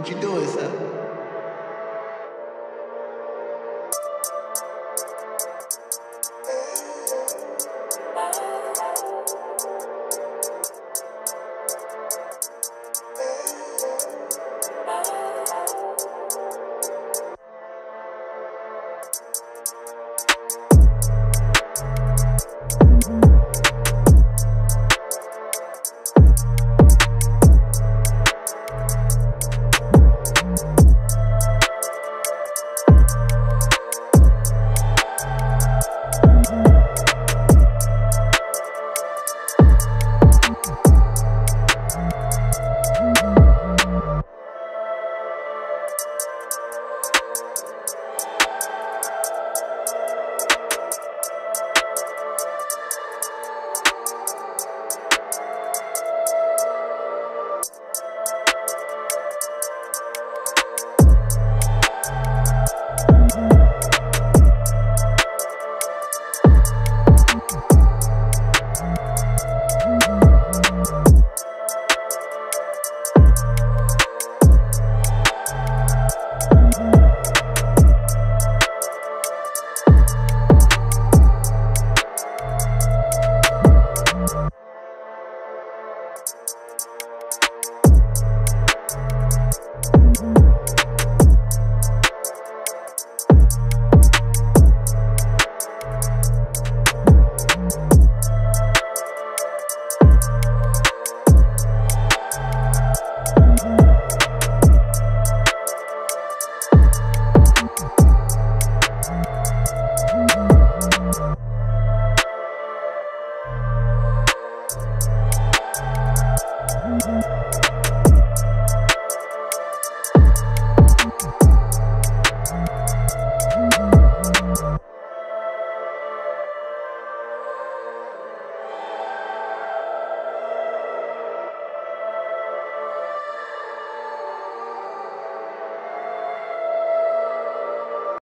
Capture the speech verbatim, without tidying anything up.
What you doing, son?